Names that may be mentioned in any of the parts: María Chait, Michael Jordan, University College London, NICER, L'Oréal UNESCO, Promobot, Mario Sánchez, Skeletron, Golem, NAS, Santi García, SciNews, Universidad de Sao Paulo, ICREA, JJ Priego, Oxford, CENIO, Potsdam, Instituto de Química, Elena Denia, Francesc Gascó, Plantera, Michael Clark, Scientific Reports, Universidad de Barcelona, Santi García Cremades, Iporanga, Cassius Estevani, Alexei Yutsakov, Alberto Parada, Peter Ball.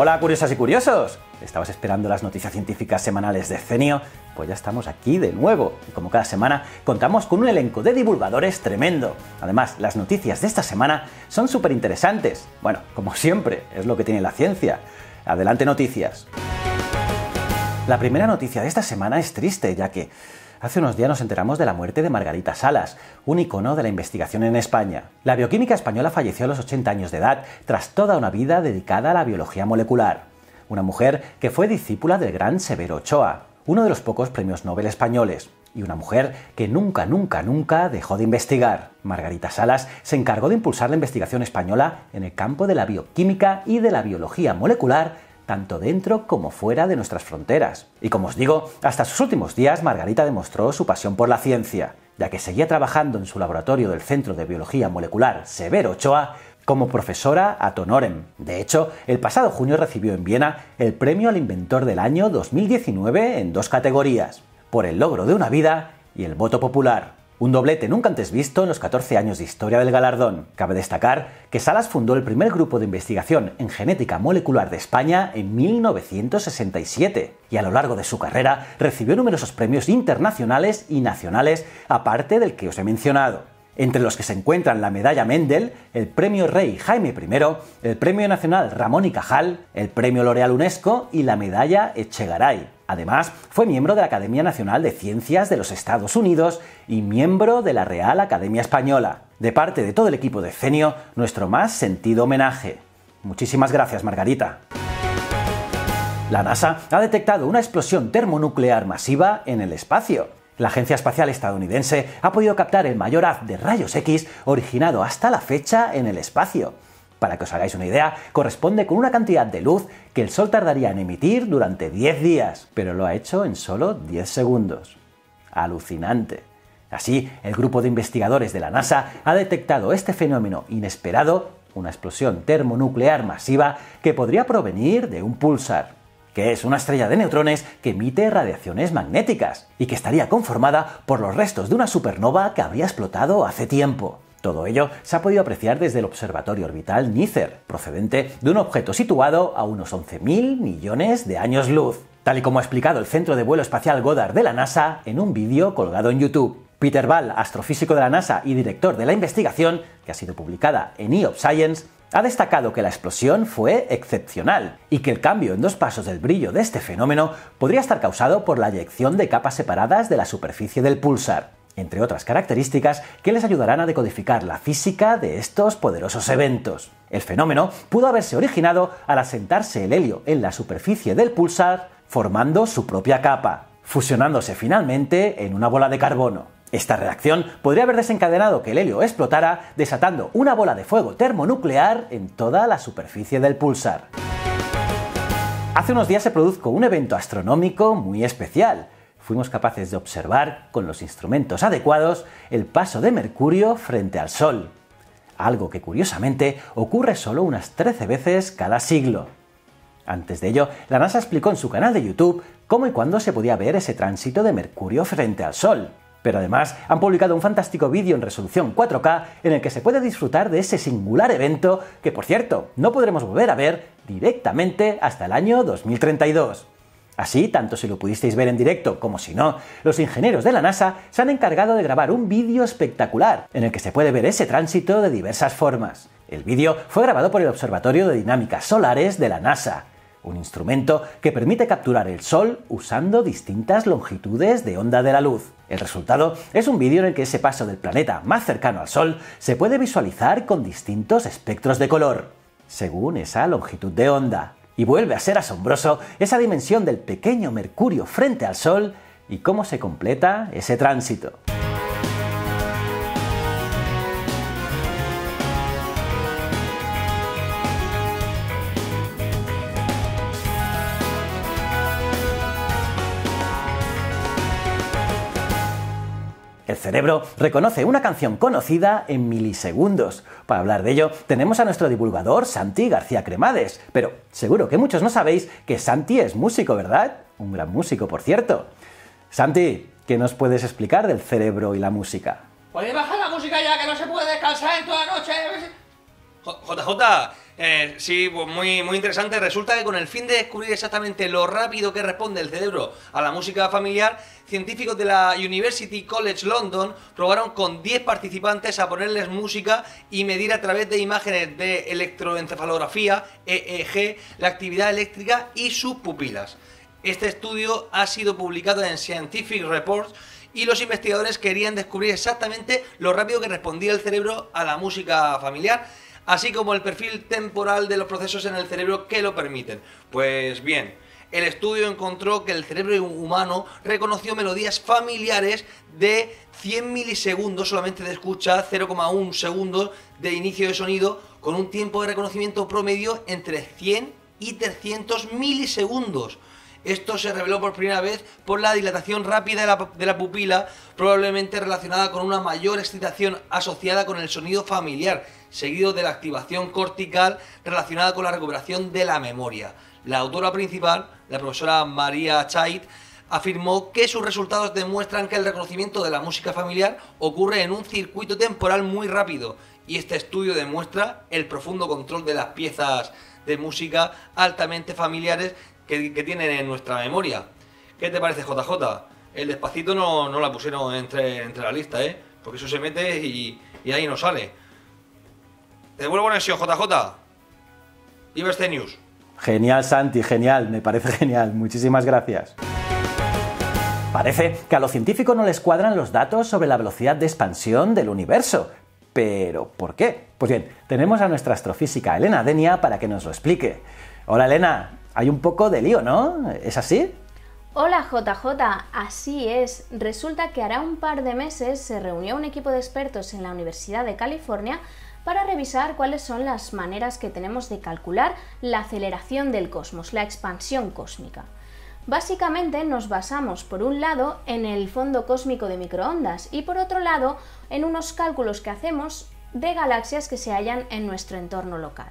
Hola curiosas y curiosos, estabas esperando las noticias científicas semanales de CENIO, pues ya estamos aquí de nuevo y como cada semana contamos con un elenco de divulgadores tremendo. Además, las noticias de esta semana son súper interesantes. Bueno, como siempre, es lo que tiene la ciencia. Adelante noticias. La primera noticia de esta semana es triste, ya que hace unos días nos enteramos de la muerte de Margarita Salas, un icono de la investigación en España. La bioquímica española falleció a los 80 años de edad, tras toda una vida dedicada a la biología molecular. Una mujer que fue discípula del gran Severo Ochoa, uno de los pocos premios Nobel españoles, y una mujer que nunca, nunca, nunca dejó de investigar. Margarita Salas se encargó de impulsar la investigación española en el campo de la bioquímica y de la biología molecular, tanto dentro como fuera de nuestras fronteras. Y como os digo, hasta sus últimos días Margarita demostró su pasión por la ciencia, ya que seguía trabajando en su laboratorio del Centro de Biología Molecular Severo Ochoa como profesora ad honorem. De hecho, el pasado junio recibió en Viena el premio al Inventor del Año 2019 en dos categorías, por el logro de una vida y el voto popular. Un doblete nunca antes visto en los 14 años de historia del galardón. Cabe destacar que Salas fundó el primer grupo de investigación en genética molecular de España en 1967 y a lo largo de su carrera recibió numerosos premios internacionales y nacionales, aparte del que os he mencionado, entre los que se encuentran la Medalla Mendel, el Premio Rey Jaime I, el Premio Nacional Ramón y Cajal, el Premio L'Oréal UNESCO y la Medalla Echegaray. Además, fue miembro de la Academia Nacional de Ciencias de los Estados Unidos y miembro de la Real Academia Española. De parte de todo el equipo de CENIO, nuestro más sentido homenaje. Muchísimas gracias, Margarita. La NASA ha detectado una explosión termonuclear masiva en el espacio. La Agencia Espacial Estadounidense ha podido captar el mayor haz de rayos X originado hasta la fecha en el espacio. Para que os hagáis una idea, corresponde con una cantidad de luz que el Sol tardaría en emitir durante 10 días, pero lo ha hecho en solo 10 segundos. Alucinante. Así, el grupo de investigadores de la NASA ha detectado este fenómeno inesperado, una explosión termonuclear masiva que podría provenir de un pulsar, que es una estrella de neutrones que emite radiaciones magnéticas y que estaría conformada por los restos de una supernova que habría explotado hace tiempo. Todo ello se ha podido apreciar desde el observatorio orbital NICER, procedente de un objeto situado a unos 11.000 millones de años luz, tal y como ha explicado el Centro de Vuelo Espacial Goddard de la NASA en un vídeo colgado en YouTube. Peter Ball, astrofísico de la NASA y director de la investigación, que ha sido publicada en IOP Science, ha destacado que la explosión fue excepcional y que el cambio en dos pasos del brillo de este fenómeno podría estar causado por la eyección de capas separadas de la superficie del pulsar, entre otras características que les ayudarán a decodificar la física de estos poderosos eventos. El fenómeno pudo haberse originado al asentarse el helio en la superficie del pulsar, formando su propia capa, fusionándose finalmente en una bola de carbono. Esta reacción podría haber desencadenado que el helio explotara, desatando una bola de fuego termonuclear en toda la superficie del pulsar. Hace unos días se produjo un evento astronómico muy especial. Fuimos capaces de observar, con los instrumentos adecuados, el paso de Mercurio frente al Sol, algo que curiosamente ocurre solo unas 13 veces cada siglo. Antes de ello, la NASA explicó en su canal de YouTube cómo y cuándo se podía ver ese tránsito de Mercurio frente al Sol, pero además han publicado un fantástico vídeo en resolución 4K en el que se puede disfrutar de ese singular evento que, por cierto, no podremos volver a ver directamente hasta el año 2032. Así, tanto si lo pudisteis ver en directo como si no, los ingenieros de la NASA se han encargado de grabar un vídeo espectacular en el que se puede ver ese tránsito de diversas formas. El vídeo fue grabado por el Observatorio de Dinámicas Solares de la NASA, un instrumento que permite capturar el Sol usando distintas longitudes de onda de la luz. El resultado es un vídeo en el que ese paso del planeta más cercano al Sol se puede visualizar con distintos espectros de color, según esa longitud de onda. Y vuelve a ser asombroso esa dimensión del pequeño Mercurio frente al Sol y cómo se completa ese tránsito. El cerebro reconoce una canción conocida en milisegundos. Para hablar de ello, tenemos a nuestro divulgador Santi García Cremades. Pero seguro que muchos no sabéis que Santi es músico, ¿verdad? Un gran músico, por cierto. Santi, ¿qué nos puedes explicar del cerebro y la música? Podéis bajar la música ya, que no se puede descansar en toda la noche. JJ, sí, pues muy interesante. Resulta que con el fin de descubrir exactamente lo rápido que responde el cerebro a la música familiar, científicos de la University College London probaron con 10 participantes a ponerles música y medir a través de imágenes de electroencefalografía, EEG, la actividad eléctrica y sus pupilas. Este estudio ha sido publicado en Scientific Reports y los investigadores querían descubrir exactamente lo rápido que respondía el cerebro a la música familiar, así como el perfil temporal de los procesos en el cerebro que lo permiten. Pues bien, el estudio encontró que el cerebro humano reconoció melodías familiares de 100 milisegundos solamente de escucha, 0,1 segundos de inicio de sonido, con un tiempo de reconocimiento promedio entre 100 y 300 milisegundos. Esto se reveló por primera vez por la dilatación rápida de la pupila, probablemente relacionada con una mayor excitación asociada con el sonido familiar, seguido de la activación cortical relacionada con la recuperación de la memoria. La autora principal, la profesora María Chait, afirmó que sus resultados demuestran que el reconocimiento de la música familiar ocurre en un circuito temporal muy rápido, y este estudio demuestra el profundo control de las piezas de música altamente familiares que tienen en nuestra memoria. ¿Qué te parece, JJ? El Despacito no la pusieron entre la lista, ¿eh? Porque eso se mete y ahí no sale. Te vuelvo a conexión, JJ. IBC News. Genial, Santi, genial. Me parece genial. Muchísimas gracias. Parece que a los científicos no les cuadran los datos sobre la velocidad de expansión del universo. ¿Pero por qué? Pues bien, tenemos a nuestra astrofísica Elena Denia para que nos lo explique. Hola, Elena. Hay un poco de lío, ¿no? ¿Es así? Hola JJ, así es. Resulta que hará un par de meses se reunió un equipo de expertos en la Universidad de California para revisar cuáles son las maneras que tenemos de calcular la aceleración del cosmos, la expansión cósmica. Básicamente nos basamos, por un lado, en el fondo cósmico de microondas y, por otro lado, en unos cálculos que hacemos de galaxias que se hallan en nuestro entorno local.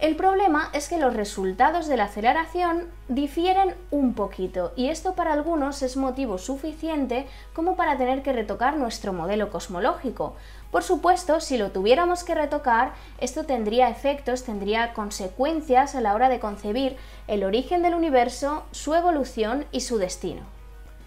El problema es que los resultados de la aceleración difieren un poquito, y esto para algunos es motivo suficiente como para tener que retocar nuestro modelo cosmológico. Por supuesto, si lo tuviéramos que retocar, esto tendría efectos, tendría consecuencias a la hora de concebir el origen del universo, su evolución y su destino.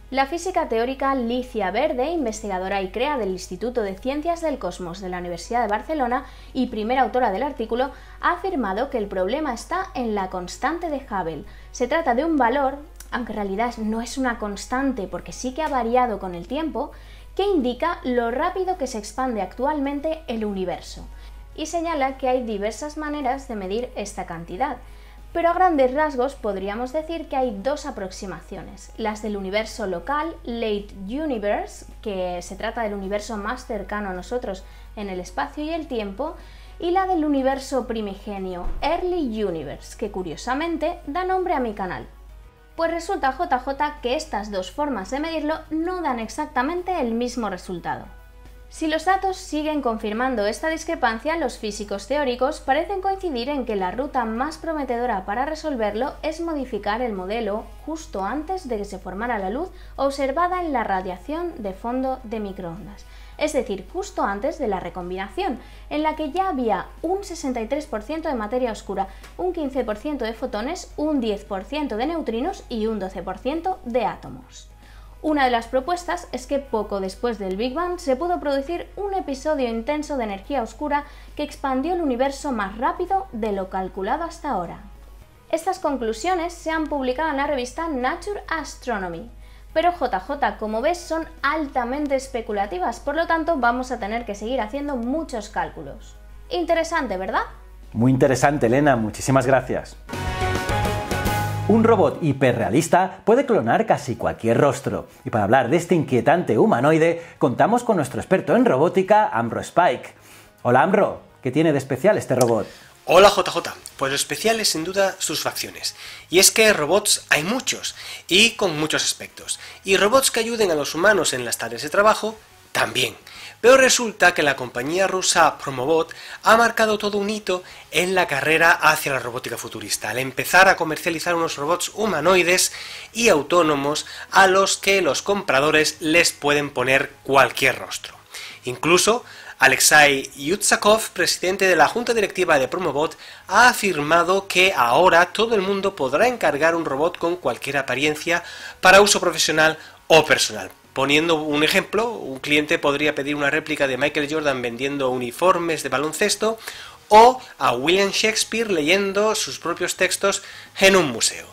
La física teórica Licia Verde, investigadora ICREA del Instituto de Ciencias del Cosmos de la Universidad de Barcelona y primera autora del artículo, ha afirmado que el problema está en la constante de Hubble. Se trata de un valor, aunque en realidad no es una constante porque sí que ha variado con el tiempo, que indica lo rápido que se expande actualmente el universo. Y señala que hay diversas maneras de medir esta cantidad. Pero a grandes rasgos podríamos decir que hay dos aproximaciones, las del universo local, Late Universe, que se trata del universo más cercano a nosotros en el espacio y el tiempo, y la del universo primigenio, Early Universe, que curiosamente da nombre a mi canal. Pues resulta, JJ, que estas dos formas de medirlo no dan exactamente el mismo resultado. Si los datos siguen confirmando esta discrepancia, los físicos teóricos parecen coincidir en que la ruta más prometedora para resolverlo es modificar el modelo justo antes de que se formara la luz observada en la radiación de fondo de microondas, es decir, justo antes de la recombinación, en la que ya había un 63% de materia oscura, un 15% de fotones, un 10% de neutrinos y un 12% de átomos. Una de las propuestas es que poco después del Big Bang se pudo producir un episodio intenso de energía oscura que expandió el universo más rápido de lo calculado hasta ahora. Estas conclusiones se han publicado en la revista Nature Astronomy, pero JJ, como ves, son altamente especulativas, por lo tanto vamos a tener que seguir haciendo muchos cálculos. Interesante, ¿verdad? Muy interesante, Elena, muchísimas gracias. Un robot hiperrealista puede clonar casi cualquier rostro. Y para hablar de este inquietante humanoide, contamos con nuestro experto en robótica, Amro Xpike. Hola, Amro, ¿qué tiene de especial este robot? Hola, JJ. Pues lo especial es sin duda sus facciones. Y es que robots hay muchos, y con muchos aspectos. Y robots que ayuden a los humanos en las tareas de trabajo, también. Pero resulta que la compañía rusa Promobot ha marcado todo un hito en la carrera hacia la robótica futurista, al empezar a comercializar unos robots humanoides y autónomos a los que los compradores les pueden poner cualquier rostro. Incluso Alexei Yutsakov, presidente de la Junta Directiva de Promobot, ha afirmado que ahora todo el mundo podrá encargar un robot con cualquier apariencia para uso profesional o personal. Poniendo un ejemplo, un cliente podría pedir una réplica de Michael Jordan vendiendo uniformes de baloncesto o a William Shakespeare leyendo sus propios textos en un museo.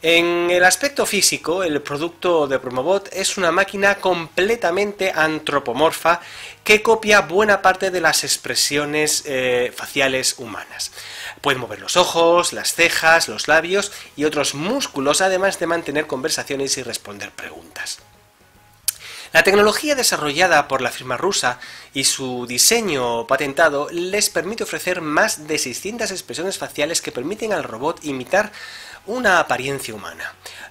En el aspecto físico, el producto de Promobot es una máquina completamente antropomorfa que copia buena parte de las expresiones faciales humanas. Puede mover los ojos, las cejas, los labios y otros músculos, además de mantener conversaciones y responder preguntas. La tecnología desarrollada por la firma rusa y su diseño patentado les permite ofrecer más de 600 expresiones faciales que permiten al robot imitar una apariencia humana.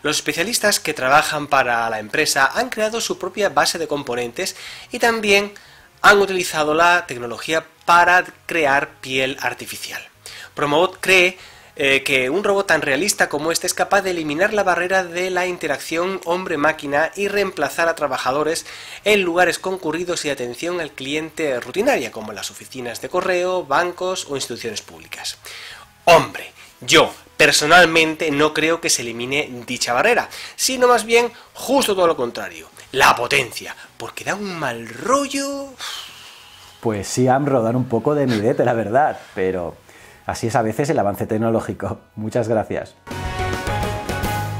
Los especialistas que trabajan para la empresa han creado su propia base de componentes y también han utilizado la tecnología para crear piel artificial. Promobot cree que un robot tan realista como este es capaz de eliminar la barrera de la interacción hombre-máquina y reemplazar a trabajadores en lugares concurridos y atención al cliente rutinaria, como las oficinas de correo, bancos o instituciones públicas. Hombre, yo personalmente no creo que se elimine dicha barrera, sino más bien justo todo lo contrario, la potencia, porque da un mal rollo. Pues sí, Amro, dan un poco de miedete, la verdad, pero así es a veces el avance tecnológico. Muchas gracias.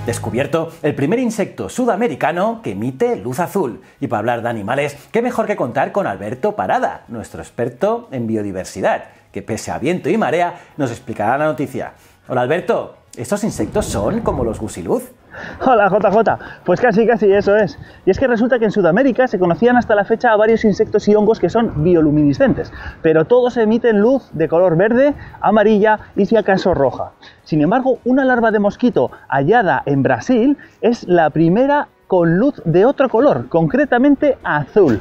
Descubierto el primer insecto sudamericano que emite luz azul. Y para hablar de animales, qué mejor que contar con Alberto Parada, nuestro experto en biodiversidad, que pese a viento y marea nos explicará la noticia. Hola Alberto, ¿estos insectos son como los gusiluz? Hola JJ, pues casi eso es. Y es que resulta que en Sudamérica se conocían hasta la fecha varios insectos y hongos que son bioluminiscentes, pero todos emiten luz de color verde, amarilla y si acaso roja. Sin embargo, una larva de mosquito hallada en Brasil es la primera con luz de otro color, concretamente azul.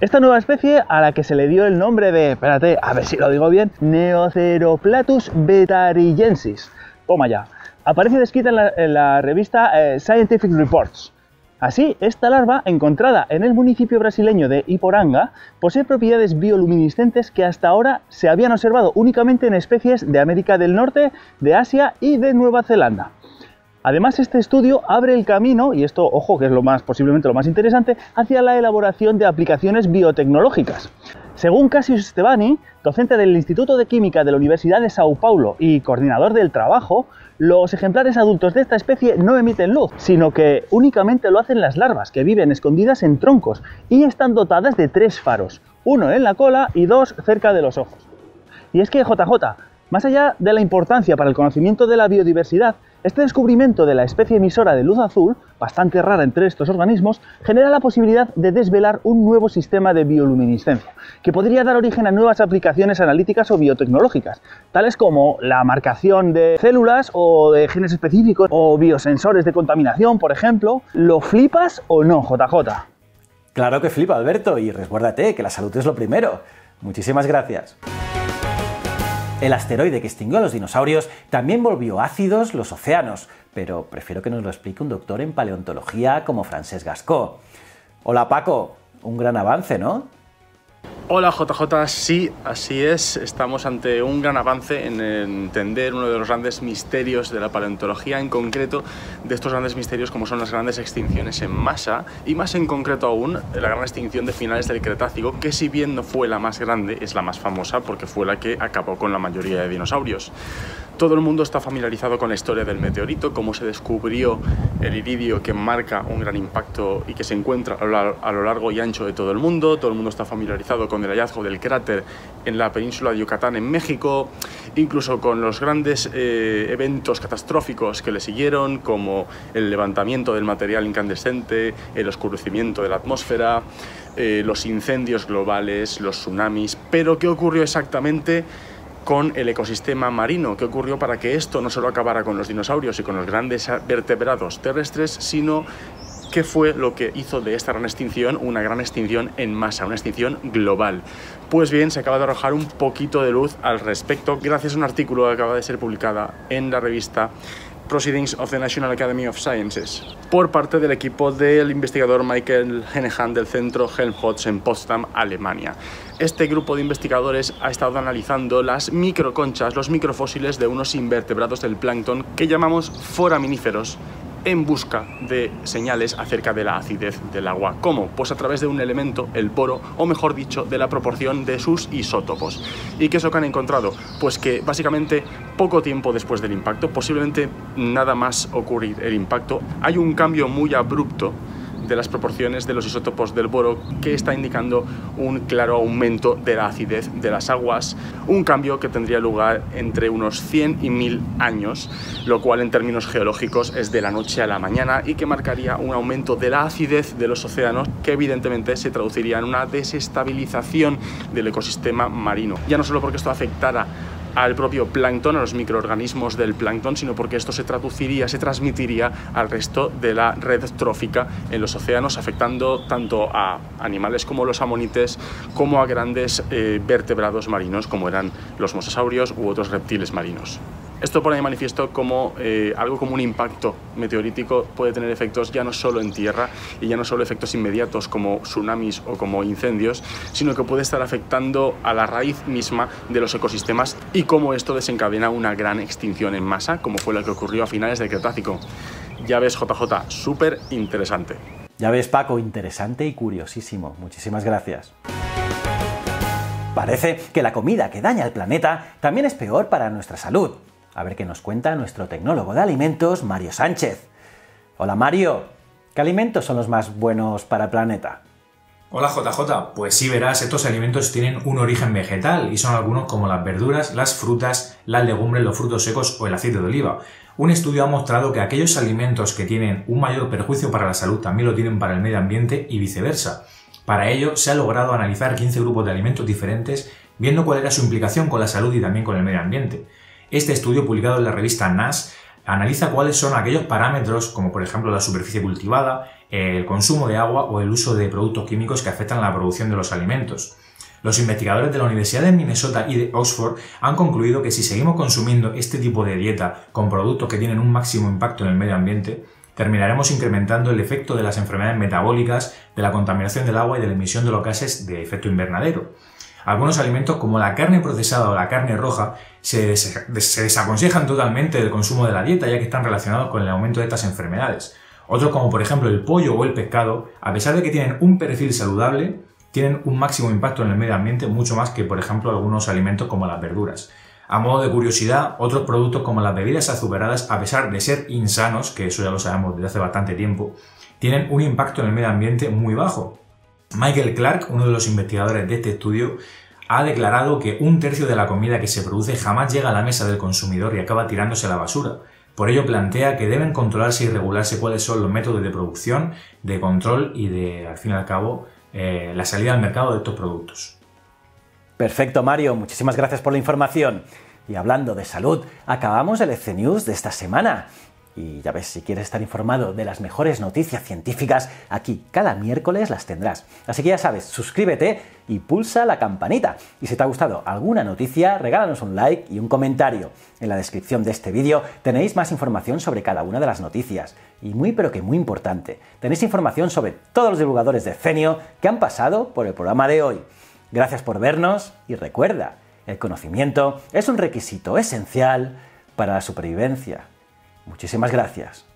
Esta nueva especie, a la que se le dio el nombre de, espérate, a ver si lo digo bien, Neoceroplatus betarigensis. Toma ya. Aparece descrita en la revista Scientific Reports. Así, esta larva, encontrada en el municipio brasileño de Iporanga, posee propiedades bioluminiscentes que hasta ahora se habían observado únicamente en especies de América del Norte, de Asia y de Nueva Zelanda. Además, este estudio abre el camino, y esto, ojo, que es posiblemente lo más interesante, hacia la elaboración de aplicaciones biotecnológicas. Según Cassius Estevani, docente del Instituto de Química de la Universidad de Sao Paulo y coordinador del trabajo, los ejemplares adultos de esta especie no emiten luz, sino que únicamente lo hacen las larvas, que viven escondidas en troncos y están dotadas de 3 faros, uno en la cola y 2 cerca de los ojos. Y es que, JJ, más allá de la importancia para el conocimiento de la biodiversidad, este descubrimiento de la especie emisora de luz azul, bastante rara entre estos organismos, genera la posibilidad de desvelar un nuevo sistema de bioluminiscencia, que podría dar origen a nuevas aplicaciones analíticas o biotecnológicas, tales como la marcación de células o de genes específicos o biosensores de contaminación, por ejemplo. ¿Lo flipas o no, JJ? Claro que flipa, Alberto, y resguárdate que la salud es lo primero. Muchísimas gracias. El asteroide que extinguió a los dinosaurios también volvió ácidos los océanos, pero prefiero que nos lo explique un doctor en paleontología como Francesc Gascó. Hola Paco, un gran avance, ¿no? Hola JJ, sí, así es, estamos ante un gran avance en entender uno de los grandes misterios de la paleontología, en concreto de estos grandes misterios como son las grandes extinciones en masa y más en concreto aún la gran extinción de finales del Cretácico, que si bien no fue la más grande, es la más famosa porque fue la que acabó con la mayoría de dinosaurios. Todo el mundo está familiarizado con la historia del meteorito, cómo se descubrió el iridio que marca un gran impacto y que se encuentra a lo largo y ancho de todo el mundo. Todo el mundo está familiarizado con el hallazgo del cráter en la península de Yucatán, en México, incluso con los grandes eventos catastróficos que le siguieron, como el levantamiento del material incandescente, el oscurecimiento de la atmósfera, los incendios globales, los tsunamis. Pero ¿qué ocurrió exactamente con el ecosistema marino? ¿Qué ocurrió para que esto no solo acabara con los dinosaurios y con los grandes vertebrados terrestres, sino que fue lo que hizo de esta gran extinción en masa, una extinción global? Pues bien, se acaba de arrojar un poquito de luz al respecto gracias a un artículo que acaba de ser publicada en la revista Proceedings of the National Academy of Sciences, por parte del equipo del investigador Michael Jordan del Centro Helmholtz en Potsdam, Alemania. Este grupo de investigadores ha estado analizando las microconchas, los microfósiles de unos invertebrados del plancton que llamamos foraminíferos, en busca de señales acerca de la acidez del agua. ¿Cómo? Pues a través de un elemento, el boro, o mejor dicho, de la proporción de sus isótopos. ¿Y qué es lo que han encontrado? Pues que básicamente poco tiempo después del impacto, posiblemente nada más ocurrir el impacto, hay un cambio muy abrupto de las proporciones de los isótopos del boro que está indicando un claro aumento de la acidez de las aguas, un cambio que tendría lugar entre unos 100 y 1000 años, lo cual en términos geológicos es de la noche a la mañana y que marcaría un aumento de la acidez de los océanos que evidentemente se traduciría en una desestabilización del ecosistema marino. Ya no solo porque esto afectara al propio plancton, a los microorganismos del plancton, sino porque esto se traduciría, se transmitiría al resto de la red trófica en los océanos, afectando tanto a animales como los amonites, como a grandes vertebrados marinos como eran los mosasaurios u otros reptiles marinos. Esto pone de manifiesto como algo como un impacto meteorítico puede tener efectos ya no solo en tierra y ya no solo efectos inmediatos como tsunamis o como incendios, sino que puede estar afectando a la raíz misma de los ecosistemas y cómo esto desencadena una gran extinción en masa, como fue lo que ocurrió a finales del Cretácico. Ya ves, JJ, súper interesante. Ya ves, Paco, interesante y curiosísimo. Muchísimas gracias. Parece que la comida que daña al planeta también es peor para nuestra salud. A ver qué nos cuenta nuestro tecnólogo de alimentos, Mario Sánchez. Hola Mario, ¿qué alimentos son los más buenos para el planeta? Hola JJ, pues sí verás, estos alimentos tienen un origen vegetal y son algunos como las verduras, las frutas, las legumbres, los frutos secos o el aceite de oliva. Un estudio ha mostrado que aquellos alimentos que tienen un mayor perjuicio para la salud también lo tienen para el medio ambiente y viceversa. Para ello se ha logrado analizar 15 grupos de alimentos diferentes, viendo cuál era su implicación con la salud y también con el medio ambiente. Este estudio, publicado en la revista NAS, analiza cuáles son aquellos parámetros, como por ejemplo la superficie cultivada, el consumo de agua o el uso de productos químicos que afectan la producción de los alimentos. Los investigadores de la Universidad de Minnesota y de Oxford han concluido que si seguimos consumiendo este tipo de dieta con productos que tienen un máximo impacto en el medio ambiente, terminaremos incrementando el efecto de las enfermedades metabólicas, de la contaminación del agua y de la emisión de los gases de efecto invernadero. Algunos alimentos como la carne procesada o la carne roja se desaconsejan totalmente del consumo de la dieta, ya que están relacionados con el aumento de estas enfermedades. Otros como por ejemplo el pollo o el pescado, a pesar de que tienen un perfil saludable, tienen un máximo impacto en el medio ambiente mucho más que por ejemplo algunos alimentos como las verduras. A modo de curiosidad, otros productos como las bebidas azucaradas, a pesar de ser insanos, que eso ya lo sabemos desde hace bastante tiempo, tienen un impacto en el medio ambiente muy bajo. Michael Clark, uno de los investigadores de este estudio, ha declarado que 1/3 de la comida que se produce jamás llega a la mesa del consumidor y acaba tirándose a la basura. Por ello plantea que deben controlarse y regularse cuáles son los métodos de producción, de control y de, al fin y al cabo, la salida al mercado de estos productos. Perfecto, Mario. Muchísimas gracias por la información. Y hablando de salud, acabamos el SciNews de esta semana. Y ya ves, si quieres estar informado de las mejores noticias científicas, aquí cada miércoles las tendrás. Así que ya sabes, suscríbete y pulsa la campanita. Y si te ha gustado alguna noticia, regálanos un like y un comentario. En la descripción de este vídeo tenéis más información sobre cada una de las noticias. Y muy pero que muy importante, tenéis información sobre todos los divulgadores de CENIO que han pasado por el programa de hoy. Gracias por vernos y recuerda, el conocimiento es un requisito esencial para la supervivencia. Muchísimas gracias.